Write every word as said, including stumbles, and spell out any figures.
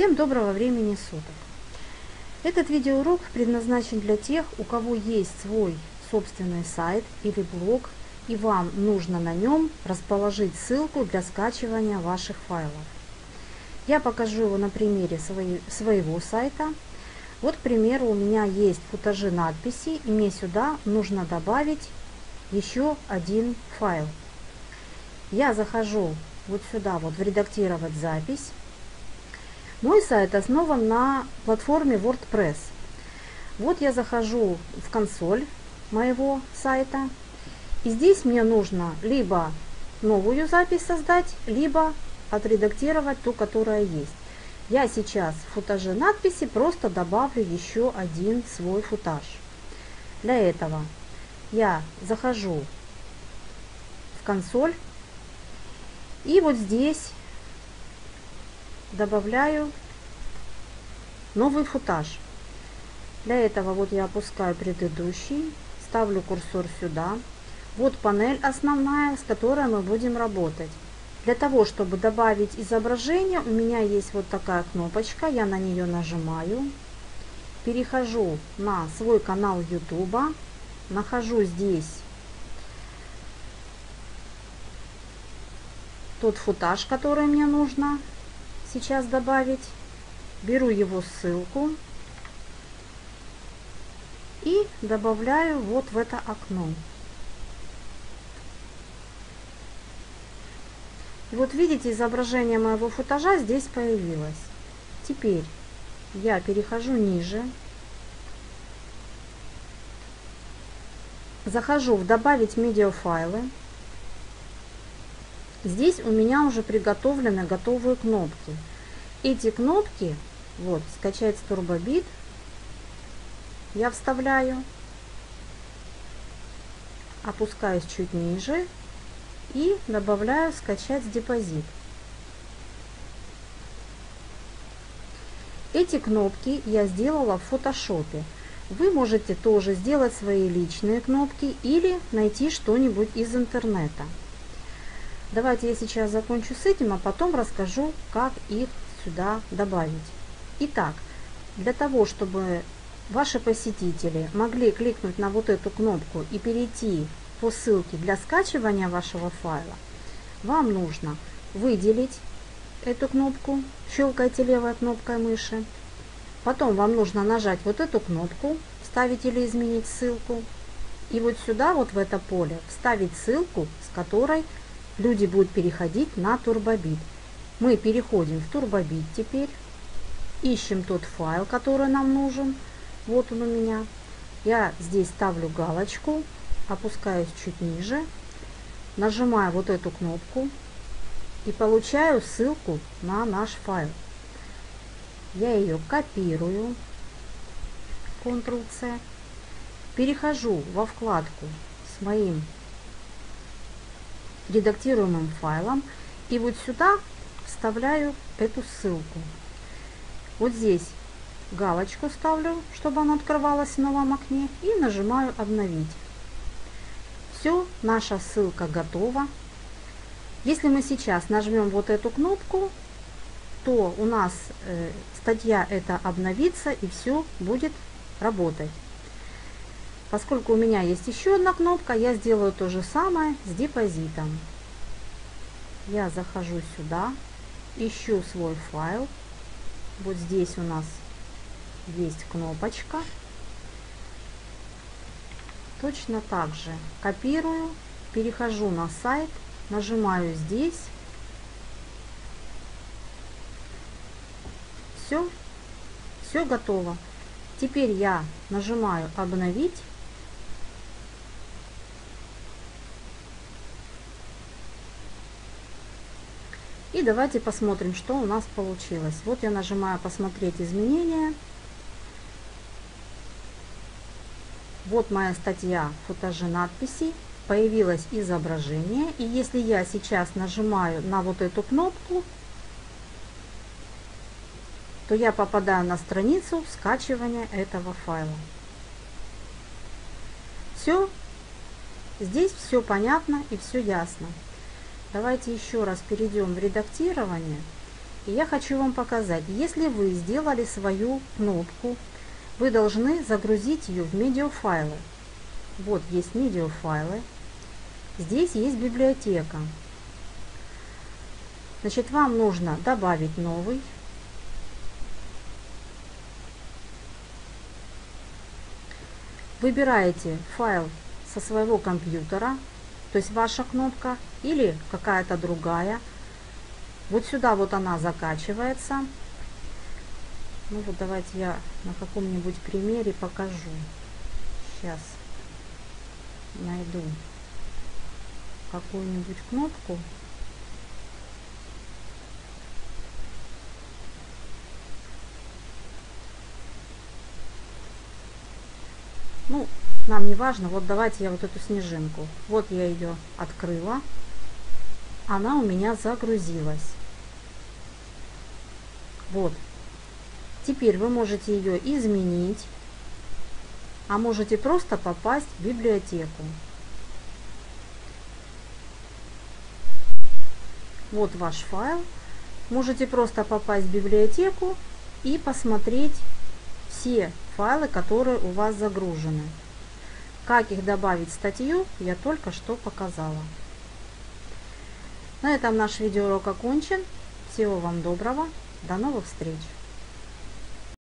Всем доброго времени суток! Этот видеоурок предназначен для тех, у кого есть свой собственный сайт или блог, и вам нужно на нем расположить ссылку для скачивания ваших файлов. Я покажу его на примере своей, своего сайта. Вот, к примеру, у меня есть футажи надписей, и мне сюда нужно добавить еще один файл. Я захожу вот сюда, вот в «Редактировать запись». Мой сайт основан на платформе WordPress. Вот я захожу в консоль моего сайта. И здесь мне нужно либо новую запись создать, либо отредактировать ту, которая есть. Я сейчас в футаже надписи просто добавлю еще один свой футаж. Для этого я захожу в консоль. И вот здесь добавляю новый футаж. Для этого вот я опускаю предыдущий, ставлю курсор сюда. Вот панель основная, с которой мы будем работать. Для того, чтобы добавить изображение, у меня есть вот такая кнопочка, я на нее нажимаю. Перехожу на свой канал YouTube, нахожу здесь тот футаж, который мне нужно сейчас добавить, беру его ссылку и добавляю вот в это окно. И вот видите, изображение моего футажа здесь появилось. Теперь я перехожу ниже, захожу в «Добавить медиафайлы». Здесь у меня уже приготовлены готовые кнопки. Эти кнопки, вот, скачать с Turbobit, я вставляю, опускаюсь чуть ниже и добавляю скачать с Deposit. Эти кнопки я сделала в фотошопе. Вы можете тоже сделать свои личные кнопки или найти что-нибудь из интернета. Давайте я сейчас закончу с этим, а потом расскажу, как их сюда добавить. Итак, для того, чтобы ваши посетители могли кликнуть на вот эту кнопку и перейти по ссылке для скачивания вашего файла, вам нужно выделить эту кнопку, щелкайте левой кнопкой мыши. Потом вам нужно нажать вот эту кнопку, вставить или изменить ссылку. И вот сюда, вот в это поле, вставить ссылку, с которой люди будут переходить на Turbobit. Мы переходим в Turbobit теперь. Ищем тот файл, который нам нужен. Вот он у меня. Я здесь ставлю галочку, опускаюсь чуть ниже, нажимаю вот эту кнопку и получаю ссылку на наш файл. Я ее копирую. контрол цэ. Перехожу во вкладку с моим редактируемым файлом и вот сюда вставляю эту ссылку. Вот здесь галочку ставлю, чтобы она открывалась в новом окне, и нажимаю обновить. Все, наша ссылка готова. Если мы сейчас нажмем вот эту кнопку, то у нас э, статья эта обновится и все будет работать. Поскольку у меня есть еще одна кнопка, я сделаю то же самое с депозитом. Я захожу сюда, ищу свой файл. Вот здесь у нас есть кнопочка. Точно так же копирую, перехожу на сайт, нажимаю здесь. Все, все готово. Теперь я нажимаю обновить. И давайте посмотрим, что у нас получилось. Вот я нажимаю «Посмотреть изменения». Вот моя статья «Футажи надписей». Появилось изображение. И если я сейчас нажимаю на вот эту кнопку, то я попадаю на страницу скачивания этого файла. Все. Здесь все понятно и все ясно. Давайте еще раз перейдем в редактирование. И кнопки я хочу вам показать. Если вы сделали свою кнопку, вы должны загрузить ее в медиафайлы. Вот есть медиафайлы. Здесь есть библиотека. Значит, вам нужно добавить новый. Выбираете файл со своего компьютера, то есть ваша кнопка или какая-то другая. Вот сюда вот она закачивается. Ну вот давайте я на каком-нибудь примере покажу. Сейчас найду какую-нибудь кнопку. Ну, нам не важно. Вот давайте я вот эту снежинку. Вот я ее открыла. Она у меня загрузилась. Вот. Теперь вы можете ее изменить. А можете просто попасть в библиотеку. Вот ваш файл. Можете просто попасть в библиотеку и посмотреть все файлы, которые у вас загружены. Как их добавить в статью, я только что показала. На этом наш видеоурок окончен. Всего вам доброго. До новых встреч.